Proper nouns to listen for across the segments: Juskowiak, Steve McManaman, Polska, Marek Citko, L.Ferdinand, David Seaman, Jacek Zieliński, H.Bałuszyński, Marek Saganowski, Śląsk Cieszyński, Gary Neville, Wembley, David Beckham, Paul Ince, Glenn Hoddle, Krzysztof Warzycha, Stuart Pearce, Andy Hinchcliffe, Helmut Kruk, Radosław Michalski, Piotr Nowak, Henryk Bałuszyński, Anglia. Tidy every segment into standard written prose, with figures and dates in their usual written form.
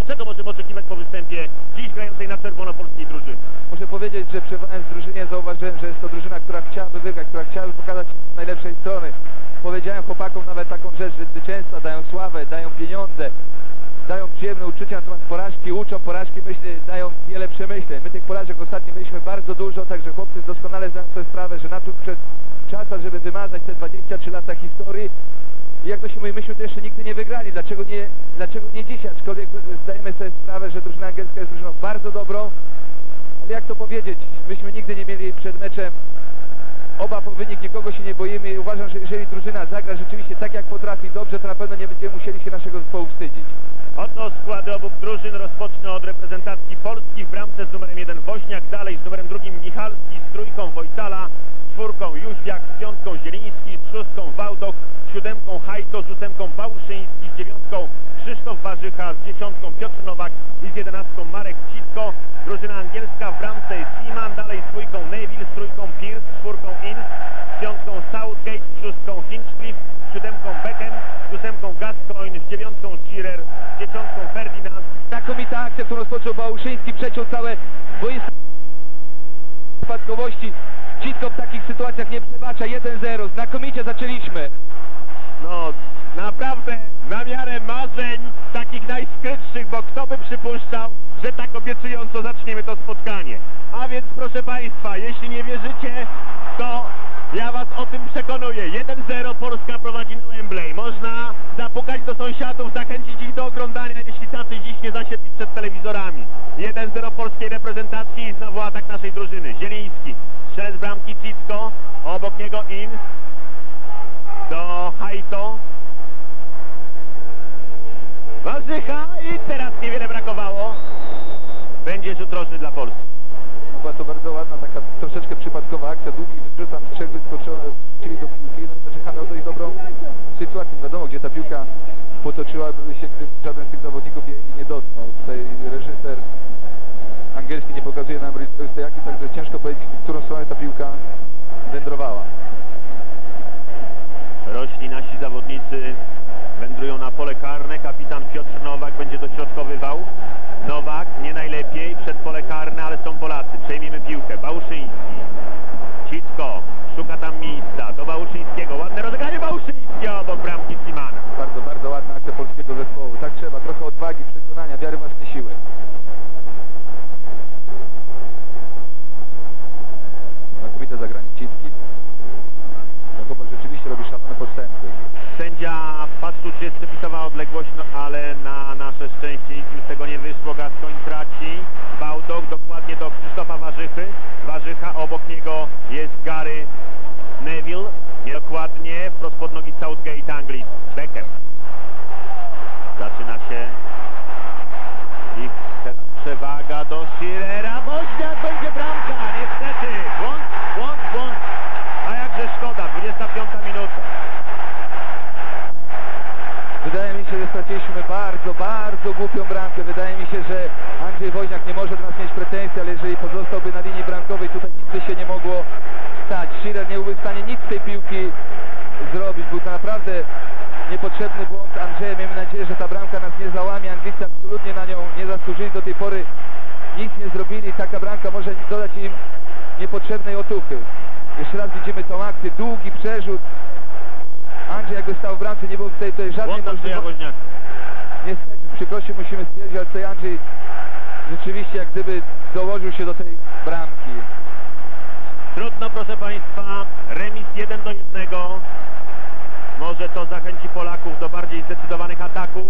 czego możemy oczekiwać po występie dziś grającej na czerwono polskiej drużyny? Muszę powiedzieć, że przebywając w drużynie zauważyłem, że jest to drużyna, która chciałaby wygrać, która chciałaby pokazać się z najlepszej strony. Powiedziałem chłopakom nawet taką rzecz, że zwycięstwa dają sławę, dają pieniądze, dają przyjemne uczucia, natomiast porażki uczą, porażki dają wiele przemyśleń. My tych porażek ostatnio mieliśmy bardzo dużo, także chłopcy doskonale zdają sobie sprawę, że nadszedł przez czas, żeby wymazać te 23 lata historii. I jak to się mówi, myśmy to jeszcze nigdy nie wygrali. Dlaczego nie dzisiaj? Aczkolwiek zdajemy sobie sprawę, że drużyna angielska jest drużyną bardzo dobrą. Ale jak to powiedzieć? Myśmy nigdy nie mieli przed meczem obaw o wynik, nikogo się nie boimy i uważam, że jeżeli drużyna zagra rzeczywiście tak jak potrafi dobrze, to na pewno nie będziemy musieli się naszego zespołu wstydzić. Oto składy obu drużyn. Rozpocznę od reprezentacji Polski. W bramce z numerem 1 Woźniak, dalej z numerem 2 Michalski, z trójką Wojtala, z 4 Juskowiak, z 5 Zieliński, z 6 Wałdoch, z 7 Hajto, z 8 Bałuszyński, z 9 Krzysztof Warzycha, z 10 Piotr Nowak i z 11 Marek Citko. Drużyna angielska w bramce Seaman, dalej z 2 Neville, z 3 Pearce, z 4 Ince, z 5 Southgate, z 6 Hinchcliffe, z 7 Beckham, z 8 Gascoigne, z 9 Shearer, z 10 Ferdinand. Znakomita akcja, którą rozpoczął Bałuszyński, przeciął całe boisko spadkowości. Citko w takich sytuacjach nie przebacza. 1-0, znakomicie zaczęliśmy. No, naprawdę na miarę marzeń takich najskrytszych, bo kto by przypuszczał, że tak obiecująco zaczniemy to spotkanie. A więc proszę Państwa, jeśli nie wierzycie, to ja Was o tym przekonuję. 1-0, Polska prowadzi na Wembley. Można zapukać do sąsiadów, zachęcić ich do oglądania, jeśli tacy dziś nie zasiedli przed telewizorami. 1-0 polskiej reprezentacji i znowu atak naszej drużyny. Zieliński, strzelec bramki Citko, obok niego Ince, do Hajto, Warzycha i teraz niewiele brakowało. Będzie rzut rożny dla Polski. Była to bardzo ładna, taka troszeczkę przypadkowa akcja. Długi wyrzut, tam trzech wyskoczył, czyli do piłki. Warzycha miał dość dobrą sytuację. Nie wiadomo, gdzie ta piłka potoczyła się, gdy żaden z tych zawodników jej nie dotknął. Tutaj reżyser angielski nie pokazuje nam tej akcji, także ciężko powiedzieć, w którą stronę ta piłka wędrowała. Rośli nasi zawodnicy, wędrują na pole karne. Kapitan Piotr Nowak będzie dośrodkowywał. Nowak nie najlepiej przed pole karne, ale są Polacy. Przejmiemy piłkę. Bałuszyński. Citko szuka tam miejsca. Do Bałuszyńskiego. Ładne rozegranie Bałuszyńskiego obok bramki Seamana. Bardzo ładna akcja polskiego zespołu. Tak trzeba. Trochę odwagi, przekonania, wiary własnej siły. Znakomite zagranie Citki. Rzeczywiście robi szalone postępy. Sędzia patrząc jest przepisowała odległość, no ale na nasze szczęście nic z tego nie wyszło. Gascoigne traci. Wałdoch dokładnie do Krzysztofa Warzychy. Warzycha, obok niego jest Gary Neville. Dokładnie wprost pod nogi Southgate Anglii. Beckham. Zaczyna się ich przewaga do Shearera. Woźniak, będzie bramka. Niestety. Błąd. A jakże szkoda, 25 minuta. Wydaje mi się, że straciliśmy bardzo głupią bramkę. Wydaje mi się, że Andrzej Woźniak nie może do nas mieć pretensji, ale jeżeli pozostałby na linii bramkowej, tutaj nic by się nie mogło stać. Shearer nie byłby w stanie nic z tej piłki zrobić. Był to naprawdę niepotrzebny błąd Andrzeja. Miejmy nadzieję, że ta bramka nas nie załamie. Anglicy absolutnie na nią nie zasłużyli. Do tej pory nic nie zrobili. Taka bramka może dodać im niepotrzebnej otuchy. Jeszcze raz widzimy tą akcję, długi przerzut. Andrzej jakby stał w bramce, nie było tutaj żadnej możliwości. Niestety, przykrości musimy stwierdzić, ale tutaj Andrzej rzeczywiście jak gdyby dołożył się do tej bramki. Trudno, proszę Państwa, remis 1-1. Może to zachęci Polaków do bardziej zdecydowanych ataków.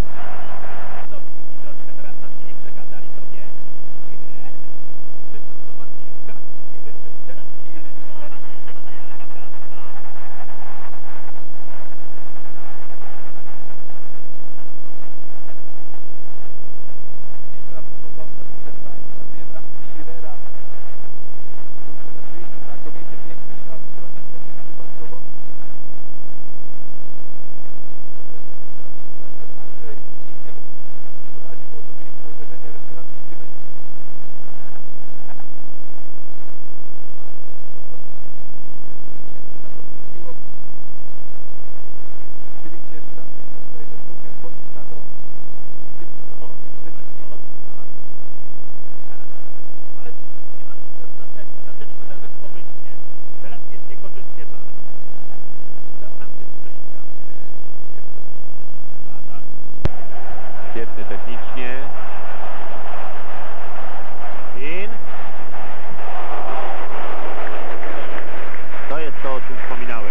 wspominały.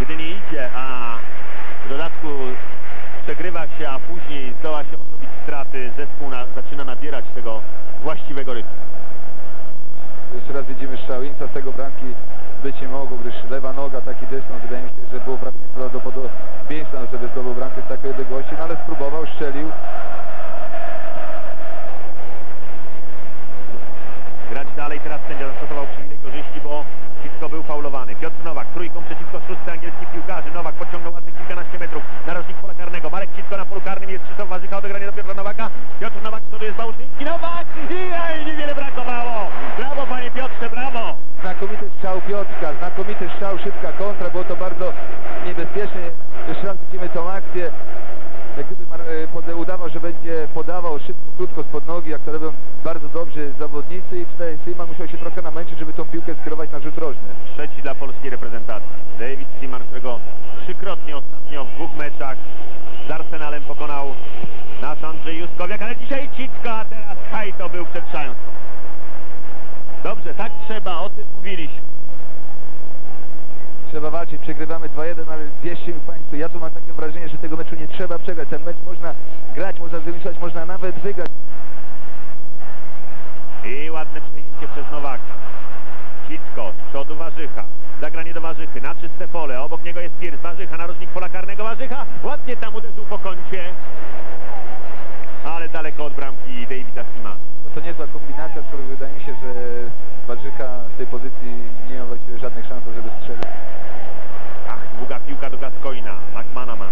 Gdy nie idzie, a w dodatku przegrywa się, a później zdoła się odrobić straty, zespół zaczyna nabierać tego właściwego rytmu. Jeszcze raz widzimy Strzałinca, z tego bramki być nie mogło, gdyż lewa noga, taki dystans, wydaje mi się, że było prawie nieprawdopodobieństwo, żeby zdobył bramkę z takiej odległości, no ale spróbował, strzelił. Grać dalej, teraz sędzia zastosował przy innej korzyści, bo Citko był faulowany. Piotr Nowak trójką przeciwko szóstce angielskich piłkarzy. Nowak podciągnął ładnych kilkanaście metrów. Narożnik pola karnego. Marek Citko na polu karnym, jest Krzysztof Warzycha, odegranie do Piotra Nowaka. Piotr Nowak, który jest Bałuszyński. Nowak! I niewiele brakowało! Brawo, panie Piotrze, brawo! Znakomity strzał Piotrka, znakomity strzał, szybka kontra, było to bardzo niebezpiecznie. Jeszcze raz widzimy tą akcję. Jak gdyby udawał, że będzie podawał szybko, krótko spod nogi, jak to robią bardzo dobrzy zawodnicy, i tutaj Seaman musiał się trochę namęczyć, żeby tą piłkę skierować na rzut rożny. Trzeci dla polskiej reprezentacji. David Seaman, którego trzykrotnie ostatnio w dwóch meczach z Arsenalem pokonał nasz Andrzej Juskowiak, ale dzisiaj Citko, a teraz Hajto był przed szansą. Dobrze, tak trzeba, o tym mówiliśmy. Trzeba walczyć, przegrywamy 2-1, ale wierzcie mi Państwo, ja tu mam takie wrażenie, że tego meczu nie trzeba przegrać. Ten mecz można grać, można zremisować, można nawet wygrać. I ładne przejęcie przez Nowaka. Citko, z przodu Warzycha. Zagranie do Warzychy, na czyste pole, obok niego jest Pearce. Warzycha, narożnik pola karnego, Warzycha. Ładnie tam uderzył po kącie, ale daleko od bramki Davida Seamana. To niezła kombinacja, aczkolwiek wydaje mi się, że Warzycha w tej pozycji nie ma właściwie żadnych szans, żeby strzelić. Długa piłka do Gascoigna, McManaman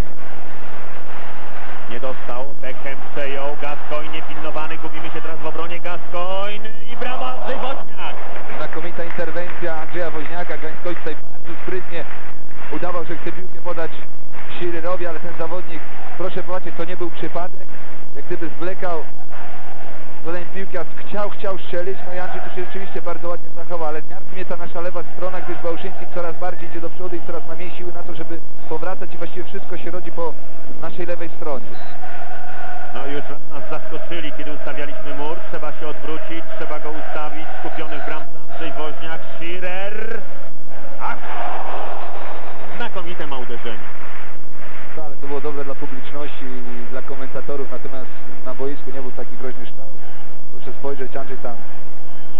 nie dostał, Beckham przejął, Gascoigne pilnowany, gubimy się teraz w obronie, Gascoigne i brawo, Andrzej Woźniak! Znakomita interwencja Andrzeja Woźniaka, Gascoigne tutaj bardzo sprytnie udawał, że chce piłkę podać Shearerowi, ale ten zawodnik, proszę zobaczyć, to nie był przypadek, jak gdyby zwlekał zadanie piłki, a chciał strzelić, no i Andrzej tu się rzeczywiście bardzo ładnie zachował, ale martwi mnie ta nasza lewa strona, gdyż Bałuszyński coraz bardziej idzie do przodu i coraz ma mniej siły na to, żeby powracać i właściwie wszystko się rodzi po naszej lewej stronie. No już nas zaskoczyli, kiedy ustawialiśmy mur, trzeba się odwrócić, trzeba go ustawić, skupiony w bramce Andrzej Woźniak, Shearer, ach! Znakomite ma uderzenie. To, ale to było dobre dla publiczności i dla komentatorów, natomiast na boisku nie był taki groźny ształ. Muszę spojrzeć,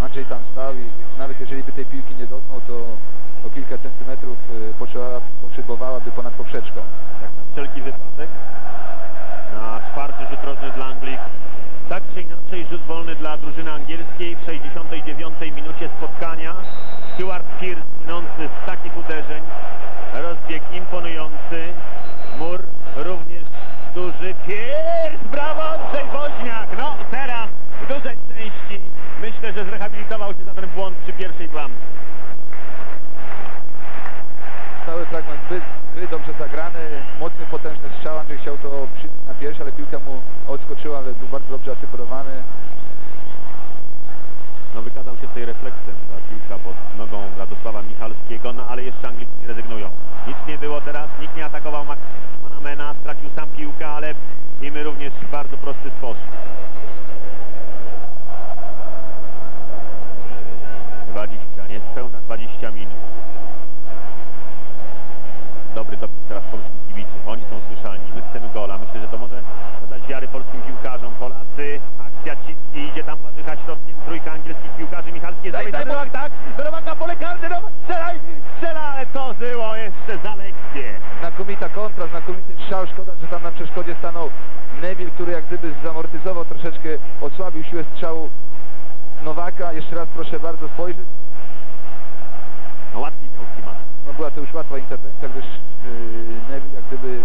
Andrzej tam stał i nawet jeżeli by tej piłki nie dotknął, to o kilka centymetrów potrzebowałaby ponad poprzeczką. Tak na wszelki wypadek. Na czwarty rzut rożny dla Anglii. Tak czy inaczej rzut wolny dla drużyny angielskiej w 69 minucie spotkania. Stuart Pearce słynący z takich uderzeń. Rozbieg imponujący. Mur również duży. Pearce! Brawo Andrzej Woźniak! No teraz w dużej części myślę, że zrehabilitował się za ten błąd przy pierwszej bramce. Cały fragment gry dobrze zagrany, mocny, potężny strzał, Andrzej chciał to przyjąć na piersi, ale piłka mu odskoczyła, ale był bardzo dobrze asekurowany. No wykazał się w tej refleksem, ta piłka pod nogą Radosława Michalskiego, no ale jeszcze Anglicy nie rezygnują. Nic nie było teraz, nikt nie atakował McManamana, stracił sam piłkę, ale i my również w bardzo prosty sposób. 20, niespełna 20 minut. Dobry dopis teraz polskich kibiców. Oni są słyszalni. My chcemy gola. Myślę, że to może zadać wiary polskim piłkarzom. Polacy. Akcja Citki. Idzie tam Warzycha środkiem. Trójka angielskich piłkarzy. Michalski jest daj, Nowak, tak? Nowak na pole karne. Nowak strzelaj! Strzela, ale to było jeszcze za lekkie. Znakomita kontra, znakomity strzał. Szkoda, że tam na przeszkodzie stanął Neville, który jak gdyby zamortyzował troszeczkę, osłabił siłę strzału Nowaka. Jeszcze raz proszę bardzo spojrzeć. No łatwiej miał Seaman. No była to już łatwa interwencja, gdyż Neville jak gdyby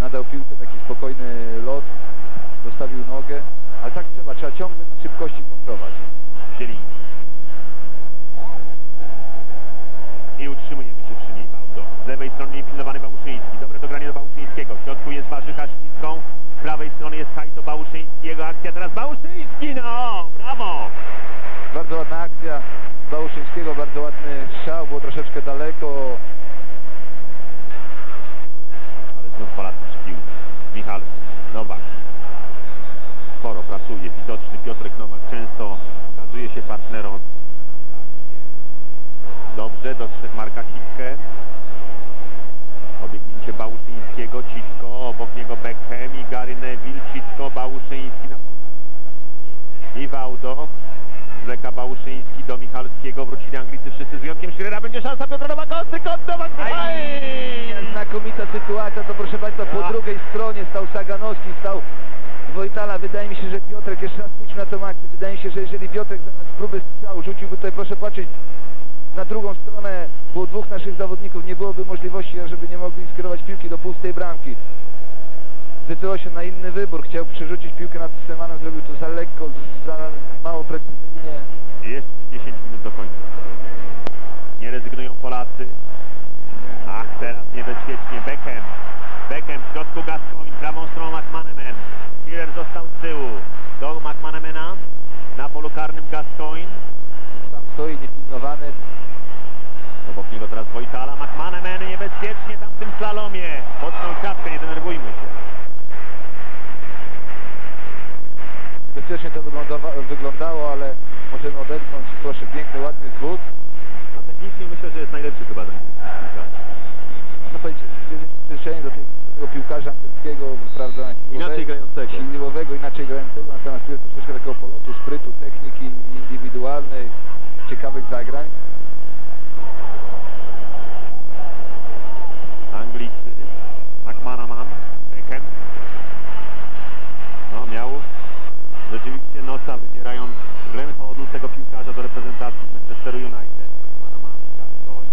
nadał piłce taki spokojny lot, dostawił nogę, ale tak trzeba ciągle na szybkości kontrolować. Zieliński. I utrzymujemy się przy niej. Wałdoch. Z lewej strony niepilnowany Bałuszyński. Dobre dogranie do Bałuszyńskiego. W środku jest Warzycha Ślicką. Z prawej strony jest Hajto Bałuszyńskiego. Akcja teraz Bałuszyński, no! Brawo! Bardzo ładna akcja Bałuszyńskiego, bardzo ładny strzał, było troszeczkę daleko. Ale znów Polacy przy piłce. Michalski, Nowak. Sporo pracuje, widoczny Piotrek Nowak. Często okazuje się partnerem. Dobrze, dostrzegł Marka Citkę. Obiegnięcie Bałuszyńskiego, Citko, obok niego Beckham i Gary Neville, Citko, Bałuszyński na i Wałdoch. Zleka Bałuszyński do Michalskiego, wrócili Anglicy wszyscy z wyjątkiem Shearera, będzie szansa Piotra Nowaka, znakomita sytuacja, to proszę Państwa, po drugiej stronie stał Saganowski, stał Wojtala. Wydaje mi się, że Piotrek, jeszcze raz pójdźmy na tą akcję, wydaje mi się, że jeżeli Piotrek zamiast próby strzału rzuciłby tutaj, proszę patrzeć, na drugą stronę było dwóch naszych zawodników, nie byłoby możliwości, żeby nie mogli skierować piłki do pustej bramki. Zdecydował się na inny wybór, chciał przerzucić piłkę nad Seamanem, zrobił to za lekko, za mało precyzyjnie. Jeszcze 10 minut do końca. Nie rezygnują Polacy. Ach, teraz niebezpiecznie. Beckham w środku Gascoigne, prawą stroną McManaman. Shearer został z tyłu do McManamana. Na polu karnym Gascoigne. Tam stoi niepilnowany. Obok niego teraz Wojtala. McManaman niebezpiecznie tam w tym slalomie. Boczną czapkę, nie denerwujmy się. Bezpiecznie to wyglądało, ale możemy odetchnąć. Proszę, piękny, ładny zwód. Na technicznie myślę, że jest najlepszy chyba. Można powiedzieć, przyzwyczajenie do tego piłkarza angielskiego, prawda, siłowego, inaczej grającego, natomiast tu jest troszeczkę takiego polotu, sprytu, techniki indywidualnej, ciekawych zagrań. Anglicy, McManaman, Beckham. No, miał rzeczywiście nosa, wybierając Glenn Hoddle, tego piłkarza do reprezentacji Manchesteru United. McManaman, Gascoigne.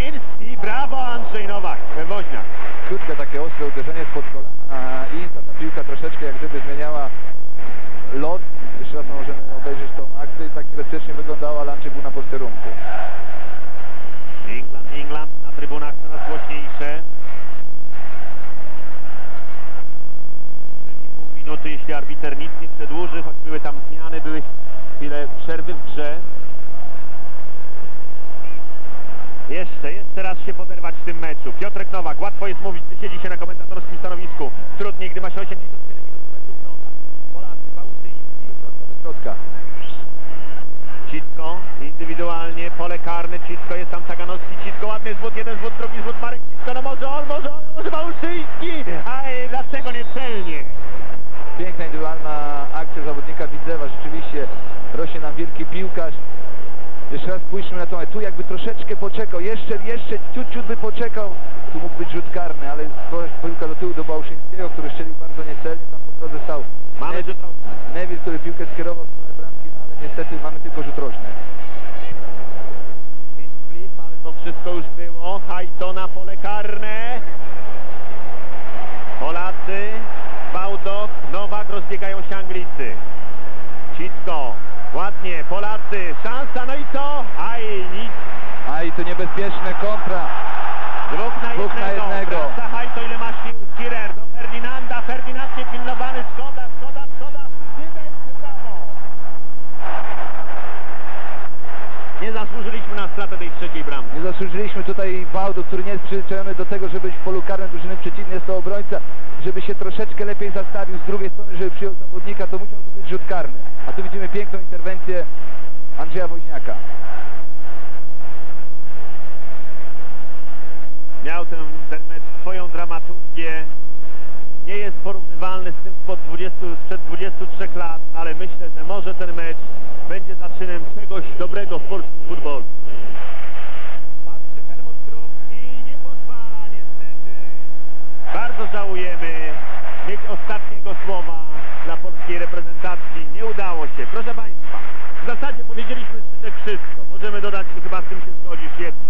Inns i brawo Andrzej Nowak, Woźniak. Krótkie takie ostre uderzenie spod kolana Insa, ta piłka troszeczkę jak gdyby zmieniała lot. Jeszcze raz możemy obejrzeć tą akcję i tak bezpiecznie wyglądała, ale Andrzej był na posterunku. England na trybunach coraz głośniejsze. 3,5 minuty, jeśli arbiter nic nie przedłuży, choć były tam zmiany, były chwile przerwy w grze. Jeszcze raz się poderwać w tym meczu. Piotrek Nowak, łatwo jest mówić, gdy siedzi się na komentatorskim stanowisku. Trudniej, gdy ma się 87 minut meczu w nogach. Polacy, Bałuszyński. Do środka. Citko, indywidualnie, pole karne, Citko, jest tam Saganowski, Citko, ładny zwód, jeden zwód, drugi zwód, Marek Citko, no może Bałuszyński, ale dlaczego nie celnie? Piękna indywidualna akcja zawodnika Widzewa, rzeczywiście rośnie nam wielki piłkarz. Jeszcze raz spójrzmy na to, tu jakby troszeczkę poczekał, jeszcze ciut by poczekał, tu mógł być rzut karny, ale piłka do tyłu do Bałuszyńskiego, który strzelił bardzo niecelnie, tam po drodze stał Neville, który piłkę skierował w stronę bramki, no ale niestety mamy tylko rzut rożny. Hinchcliffe, ale to wszystko już było, Hajto na pole karne. Polacy, Wałdoch, Nowak, rozbiegają się Anglicy. Citko. Ładnie, Polacy, szansa, no i co? Nic. To niebezpieczne, kontra. Dwóch na jednego. Wraca Hajto, ile ma sił, Shearer do Ferdinanda, Ferdinand nie pilnowany, szkoda. Nie będzie brawo. Nie zasłużyliśmy na stratę tej trzeciej bramki. Nie zasłużyliśmy tutaj Wałdu, który nie jest przyzwyczajony do tego, żeby w polu karnym drużyny przeciwnej jest to obrońca, żeby się troszeczkę lepiej zastawił z drugiej strony, żeby przyjął zawodnika, to musiał być rzut karny. A tu widzimy piękną interwencję Andrzeja Woźniaka. Miał ten mecz swoją dramaturgię. Nie jest porównywalny z tym sprzed 23 lat, ale myślę, że może ten mecz będzie zaczynem czegoś dobrego w polskim futbolu. Patrzy Helmut Kruk i nie pozwala niestety. Bardzo żałujemy mieć ostatniego słowa dla polskiej reprezentacji. Nie udało się. Proszę Państwa, w zasadzie powiedzieliśmy wszystko. Możemy dodać, chyba z tym się zgodzisz, jedno.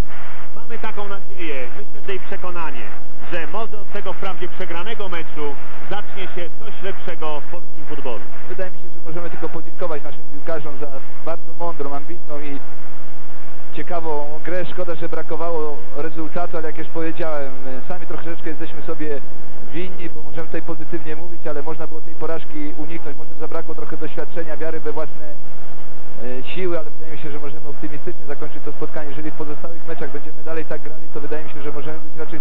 Mamy taką nadzieję, myślę, że i przekonanie, że może od tego wprawdzie przegranego meczu zacznie się coś lepszego w polskim futbolu. Wydaje mi się, że możemy tylko podziękować naszym piłkarzom za bardzo mądrą, ambitną i ciekawą grę. Szkoda, że brakowało rezultatu, ale jak już powiedziałem, sami troszeczkę jesteśmy sobie winni, bo możemy tutaj pozytywnie mówić, ale można było tej porażki uniknąć. Może zabrakło trochę doświadczenia, wiary we własne siły, ale wydaje mi się, że możemy optymistycznie zakończyć to spotkanie. Jeżeli w pozostałych meczach będziemy dalej tak grali, to wydaje mi się, że możemy być raczej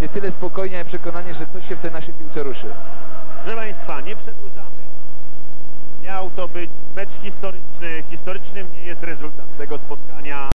nie tyle spokojni, ale przekonani, że coś się w tej naszej piłce ruszy. Proszę Państwa, nie przedłużamy. Miał to być mecz historyczny. Historycznym nie jest rezultat tego spotkania.